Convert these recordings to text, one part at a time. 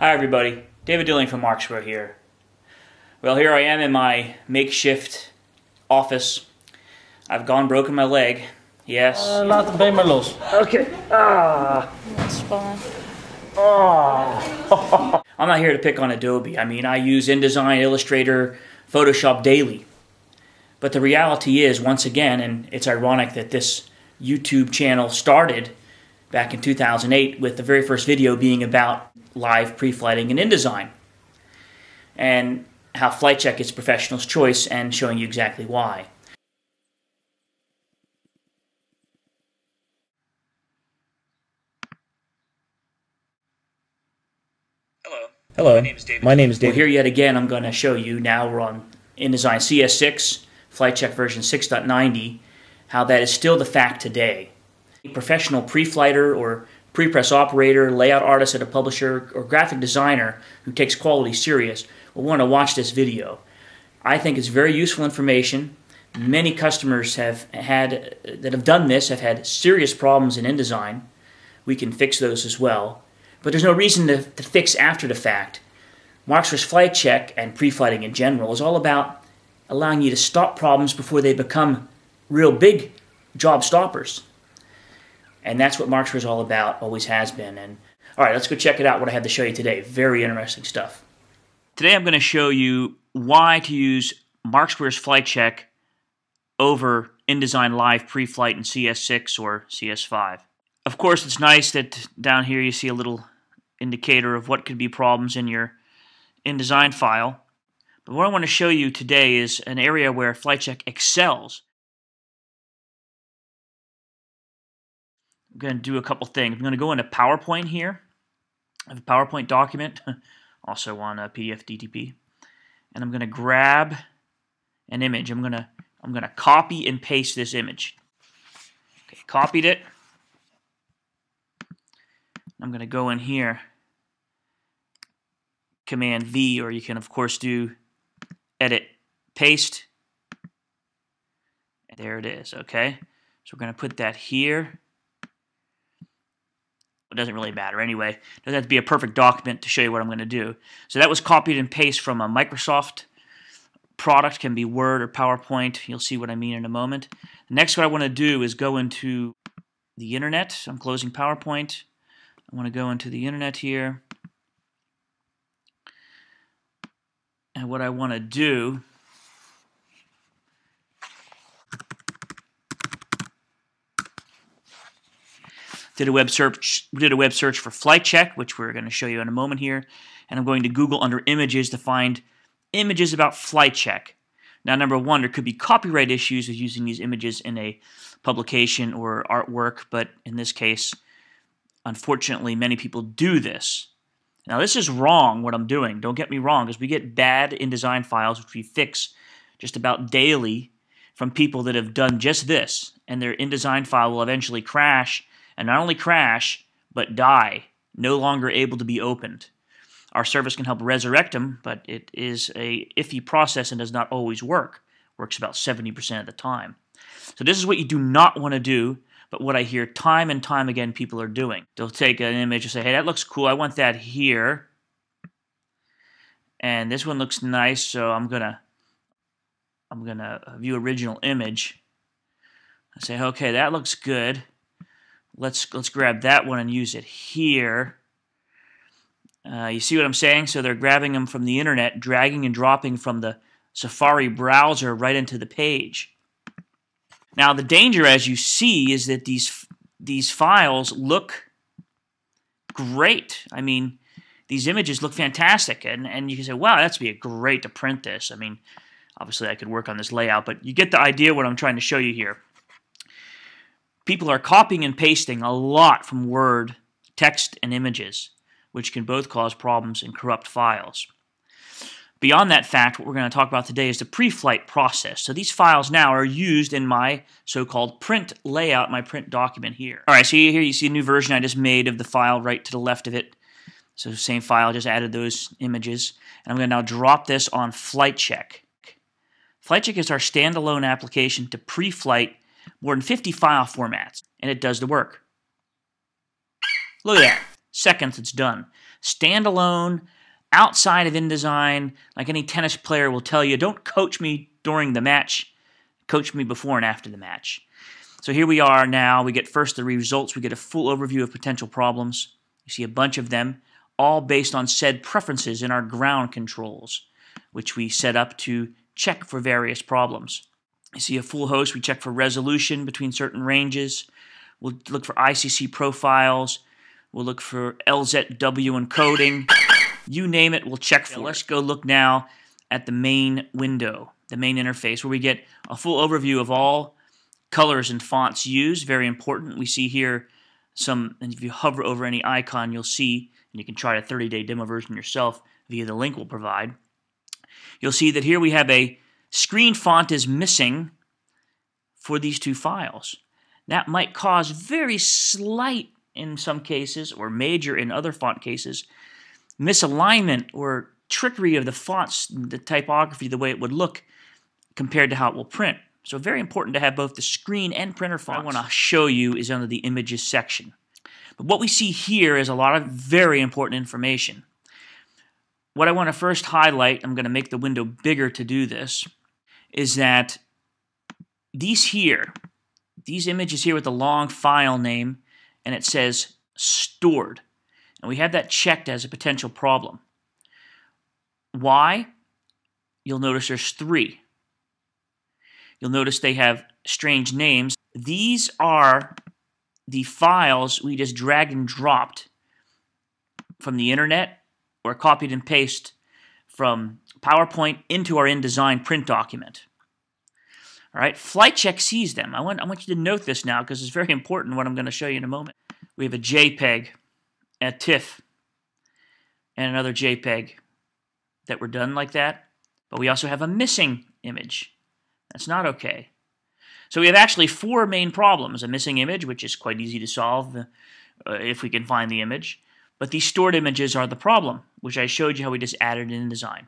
Hi everybody, David Dilling from Markzware here. Well, here I am in my makeshift office. I've broken my leg. Yes. Laat been maar los. Okay. Ah. That's fine. Ah. I'm not here to pick on Adobe. I mean, I use InDesign, Illustrator, Photoshop daily. But the reality is, once again, and it's ironic that this YouTube channel started back in 2008 with the very first video being about live pre-flighting in InDesign and how FlightCheck is professional's choice and showing you exactly why. Hello. Hello. My name is David. Well, here yet again I'm going to show you, now we're on InDesign CS6, FlightCheck version 6.90, how that is still the fact today. A professional pre-flighter or pre-press operator, layout artist at a publisher, or graphic designer who takes quality serious will want to watch this video. I think it's very useful information. Many customers that have done this have had serious problems in InDesign. We can fix those as well. But there's no reason to fix after the fact. Markzware's FlightCheck and pre-flighting in general is all about allowing you to stop problems before they become real big job stoppers. And that's what Markzware is all about, always has been. And all right, let's go check it out, what I had to show you today. Very interesting stuff. Today I'm going to show you why to use Markzware's FlightCheck over InDesign Live Preflight in CS6 or CS5. Of course, it's nice that down here you see a little indicator of what could be problems in your InDesign file. But what I want to show you today is an area where FlightCheck excels. I'm going to do a couple things. I'm going to go into PowerPoint here. I have a PowerPoint document, also on PDF DTP, and I'm going to grab an image. I'm going to copy and paste this image. Okay, copied it. I'm going to go in here, Command V, or you can of course do Edit, Paste. There it is. Okay, so we're going to put that here. It doesn't really matter anyway. It doesn't have to be a perfect document to show you what I'm going to do. So that was copied and pasted from a Microsoft product. Can be Word or PowerPoint. You'll see what I mean in a moment. Next, what I want to do is go into the internet. I'm closing PowerPoint. I want to go into the internet here. And what I want to do did a web search for FlightCheck, which we're going to show you in a moment here, and I'm going to Google under images to find images about FlightCheck. Now, number one, there could be copyright issues with using these images in a publication or artwork, but in this case, unfortunately, many people do this. Now, this is wrong, what I'm doing. Don't get me wrong, because we get bad InDesign files, which we fix just about daily from people that have done just this, and their InDesign file will eventually crash, and not only crash, but die, no longer able to be opened. Our service can help resurrect them, but it is a iffy process and does not always work. Works about 70% of the time. So this is what you do not want to do, but what I hear time and time again people are doing. They'll take an image and say, hey, that looks cool, I want that here. And this one looks nice, so I'm gonna view original image. I say, okay, that looks good. Let's grab that one and use it here. You see what I'm saying? So they're grabbing them from the internet, dragging and dropping from the Safari browser right into the page. Now the danger, as you see, is that these files look great. I mean, these images look fantastic, and you can say, wow, that'd be great to print this. I mean, obviously I could work on this layout, but you get the idea what I'm trying to show you here. People are copying and pasting a lot from Word, text, and images, which can both cause problems and corrupt files. Beyond that fact, what we're going to talk about today is the pre-flight process. So these files now are used in my so-called print layout, my print document here. All right, so here you see a new version I just made of the file right to the left of it. So same file, just added those images. And I'm going to now drop this on FlightCheck. FlightCheck is our standalone application to pre-flight more than 50 file formats, and it does the work. Look at that. Seconds, it's done. standalone, outside of InDesign. Like any tennis player will tell you, don't coach me during the match, coach me before and after the match. So here we are now. We get first the results. We get a full overview of potential problems. You see a bunch of them, all based on said preferences in our ground controls, which we set up to check for various problems. You see a full host. We check for resolution between certain ranges. We'll look for ICC profiles. We'll look for LZW encoding. You name it, we'll check for it. Let's go look now at the main window, the main interface, where we get a full overview of all colors and fonts used. Very important. We see here some, and if you hover over any icon, you'll see, and you can try a 30-day demo version yourself via the link we'll provide. You'll see that here we have a screen font is missing for these two files. That might cause very slight in some cases, or major in other font cases, misalignment or trickery of the fonts, the typography, the way it would look compared to how it will print. So very important to have both the screen and printer fonts. What I want to show you is under the images section. But what we see here is a lot of very important information. What I want to first highlight, I'm going to make the window bigger to do this, is that these images here with the long file name, and it says stored. And we have that checked as a potential problem. Why? You'll notice there's three. You'll notice they have strange names. These are the files we just dragged and dropped from the internet or copied and pasted from PowerPoint into our InDesign print document. All right, FlightCheck sees them. I want you to note this now because it's very important what I'm going to show you in a moment. We have a JPEG, a TIFF, and another JPEG that were done like that. But we also have a missing image. That's not okay. So we have actually four main problems. A missing image, which is quite easy to solve if we can find the image. But these stored images are the problem, which I showed you how we just added in InDesign.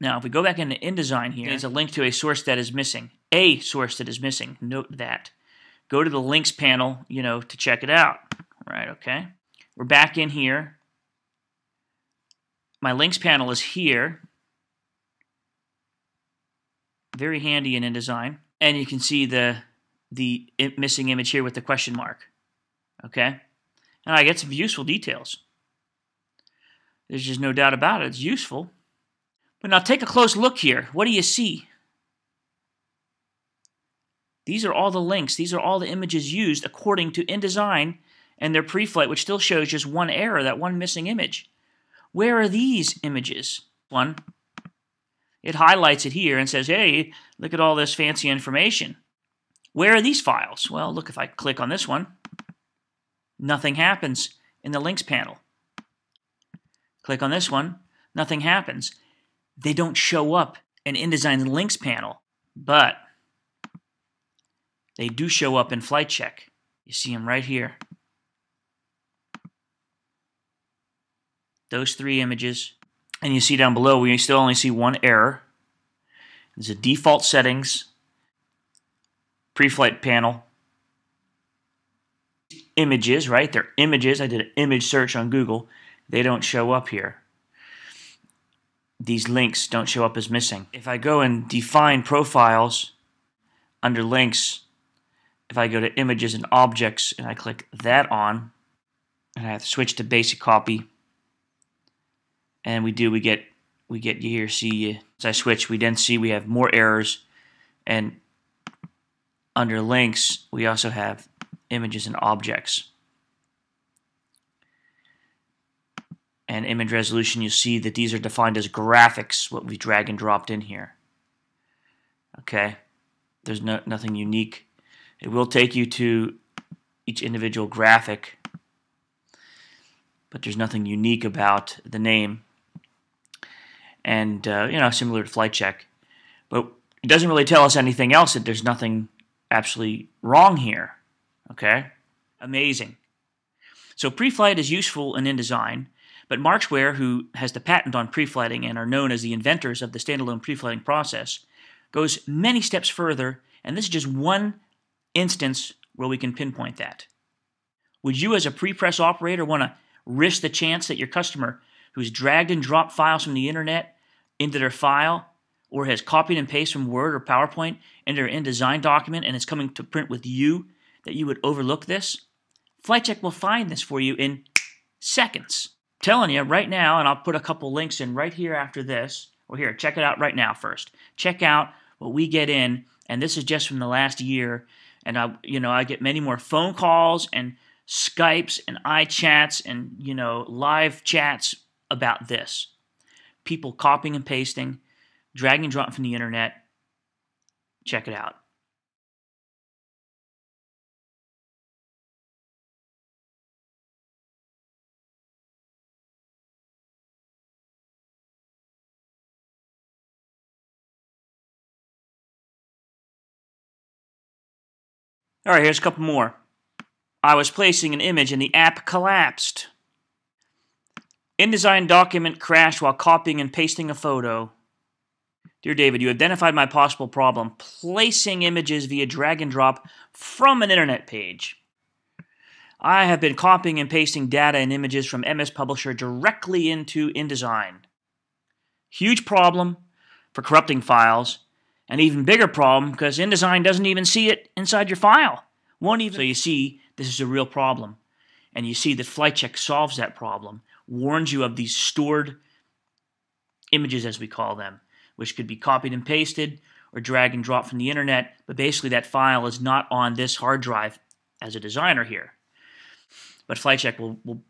Now, if we go back into InDesign here, there's a link to a source that is missing. A source that is missing. Note that. Go to the links panel, you know, to check it out. Right, okay. We're back in here. My links panel is here. Very handy in InDesign. And you can see the missing image here with the question mark. Okay? And I get some useful details. There's just no doubt about it. It's useful. But now take a close look here. What do you see? These are all the links. These are all the images used according to InDesign and their pre-flight, which still shows just one error, that one missing image. Where are these images? One. It highlights it here and says, hey, look at all this fancy information. Where are these files? Well, look, if I click on this one, nothing happens in the links panel. Click on this one, nothing happens. They don't show up in InDesign's links panel, but they do show up in FlightCheck. You see them right here. Those three images. And you see down below, we still only see one error. There's a default settings, pre-flight panel, images, right? They're images. I did an image search on Google. They don't show up here. These links don't show up as missing. If I go and define profiles under links, if I go to images and objects and I click that on, and I have to switch to basic copy, and we get you here, see, as I switch, we then see we have more errors, and under links, we also have images and objects. And image resolution, you see that these are defined as graphics, what we drag and dropped in here. Okay, there's nothing unique. It will take you to each individual graphic, but there's nothing unique about the name. And, you know, similar to FlightCheck. But it doesn't really tell us anything else, that there's nothing absolutely wrong here. Okay? Amazing. So pre-flight is useful in InDesign. But Markzware, who has the patent on preflighting and are known as the inventors of the standalone preflighting process, goes many steps further, and this is just one instance where we can pinpoint that. Would you as a prepress operator want to risk the chance that your customer who's dragged and dropped files from the internet into their file, or has copied and pasted from Word or PowerPoint into their InDesign document and is coming to print with you, that you would overlook this? FlightCheck will find this for you in seconds. I'm telling you right now, and I'll put a couple links in right here after this. Well, here, check it out right now first. Check out what we get in, and this is just from the last year. And I get many more phone calls and Skypes and iChats and live chats about this. People copying and pasting, dragging and dropping from the internet. Check it out. All right, here's a couple more. I was placing an image and the app collapsed. InDesign document crashed while copying and pasting a photo. Dear David, you identified my possible problem, placing images via drag and drop from an internet page. I have been copying and pasting data and images from MS Publisher directly into InDesign. Huge problem for corrupting files. An even bigger problem because InDesign doesn't even see it inside your file. Won't even. So you see, this is a real problem. And you see that FlightCheck solves that problem, warns you of these stored images, as we call them, which could be copied and pasted or drag and drop from the internet, but basically that file is not on this hard drive as a designer here. But FlightCheck will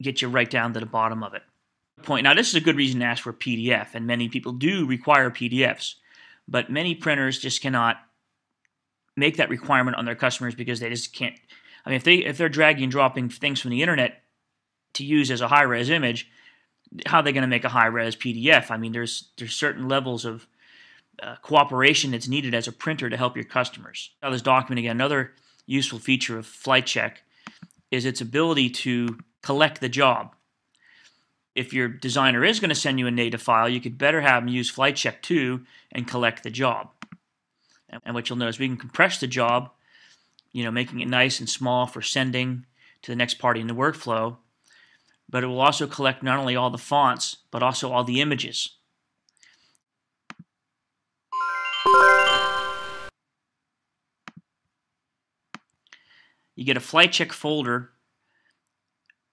get you right down to the bottom of it. Point. Now, this is a good reason to ask for a PDF, and many people do require PDFs. But many printers just cannot make that requirement on their customers because they just can't. I mean, if they're dragging and dropping things from the internet to use as a high-res image, how are they going to make a high-res PDF? I mean, there's certain levels of cooperation that's needed as a printer to help your customers. Now, this document, again, another useful feature of FlightCheck is its ability to collect the job. If your designer is going to send you a native file, you could better have them use FlightCheck 2 and collect the job. And what you'll notice, we can compress the job, making it nice and small for sending to the next party in the workflow. But it will also collect not only all the fonts, but also all the images. You get a FlightCheck folder,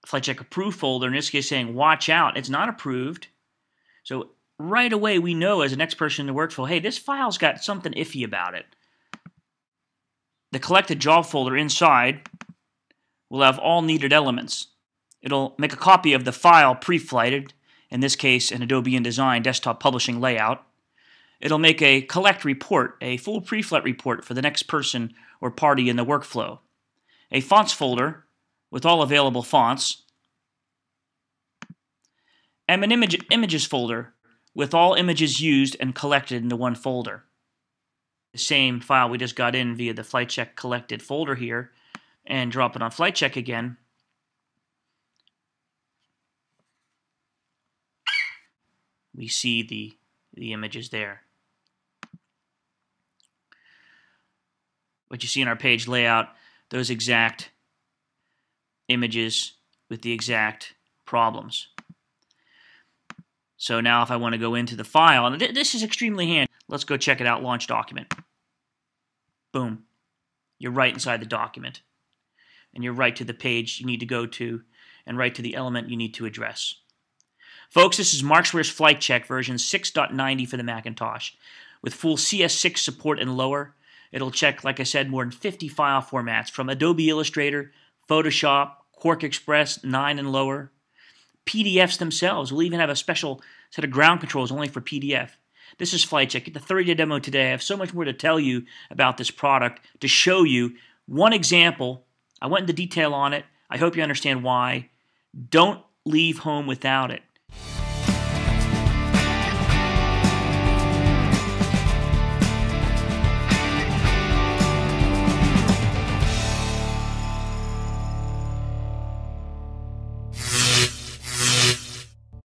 FlightCheck approved folder, in this case saying, watch out, it's not approved. So right away we know as the next person in the workflow, hey, this file's got something iffy about it. The collected job folder inside will have all needed elements. It'll make a copy of the file pre-flighted, in this case an Adobe InDesign desktop publishing layout. It'll make a collect report, a full pre-flight report for the next person or party in the workflow. A fonts folder with all available fonts, and an images folder with all images used and collected into one folder. The same file we just got in via the FlightCheck collected folder here, and drop it on FlightCheck again. We see the images there. What you see in our page layout, those exact images with the exact problems. So now if I want to go into the file, and this is extremely handy. Let's go check it out, launch document. Boom. You're right inside the document. And you're right to the page you need to go to, and right to the element you need to address. Folks, this is Markzware's FlightCheck version 6.90 for the Macintosh. With full CS6 support and lower, it'll check, like I said, more than 50 file formats from Adobe Illustrator, Photoshop, QuarkXPress 9 and lower. PDFs themselves will even have a special set of ground controls only for PDF. This is FlightCheck. Get the 30-day demo today. I have so much more to tell you about this product, to show you one example. I went into detail on it. I hope you understand why. Don't leave home without it.